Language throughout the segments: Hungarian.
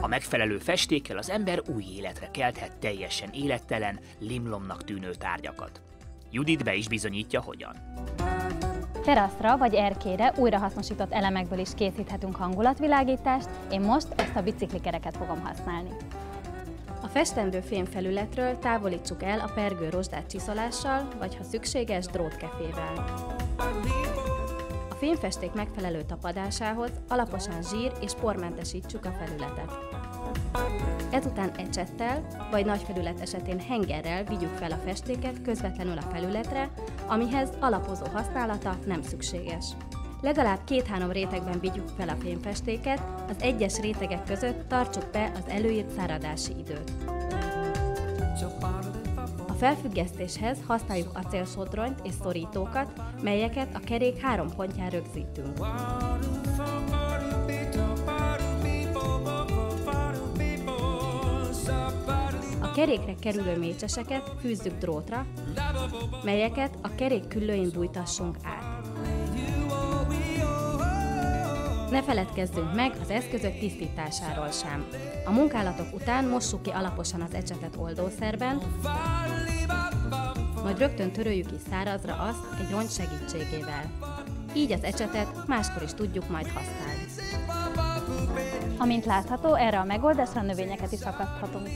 A megfelelő festékkel az ember új életre kelthet teljesen élettelen, limlomnak tűnő tárgyakat. Judit be is bizonyítja, hogyan. Teraszra vagy erkére újrahasznosított elemekből is készíthetünk hangulatvilágítást, én most ezt a biciklikereket fogom használni. A festendő fémfelületről távolítsuk el a pergő rozsdát csiszolással, vagy ha szükséges, drótkefével. A fémfesték megfelelő tapadásához alaposan zsír és pormentesítsük a felületet. Ezután ecsettel, vagy nagy felület esetén hengerrel vigyük fel a festéket közvetlenül a felületre, amihez alapozó használata nem szükséges. Legalább 2-3 rétegben vigyük fel a fémfestéket, az egyes rétegek között tartsuk be az előírt száradási időt. A felfüggesztéshez használjuk acélsodronyt és szorítókat, melyeket a kerék 3 pontján rögzítünk. A kerékre kerülő mécseseket fűzzük drótra, melyeket a kerék küllőin bújtassunk át. Ne feledkezzünk meg az eszközök tisztításáról sem. A munkálatok után mossuk ki alaposan az ecsetet oldószerben, majd rögtön töröljük ki szárazra azt egy rongy segítségével. Így az ecsetet máskor is tudjuk majd használni. Amint látható, erre a megoldásra növényeket is akaszthatunk.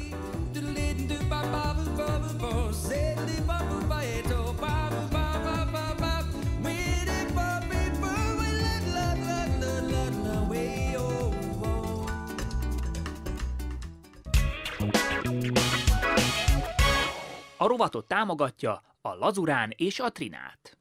A rovatot támogatja a lazurán és a trinát.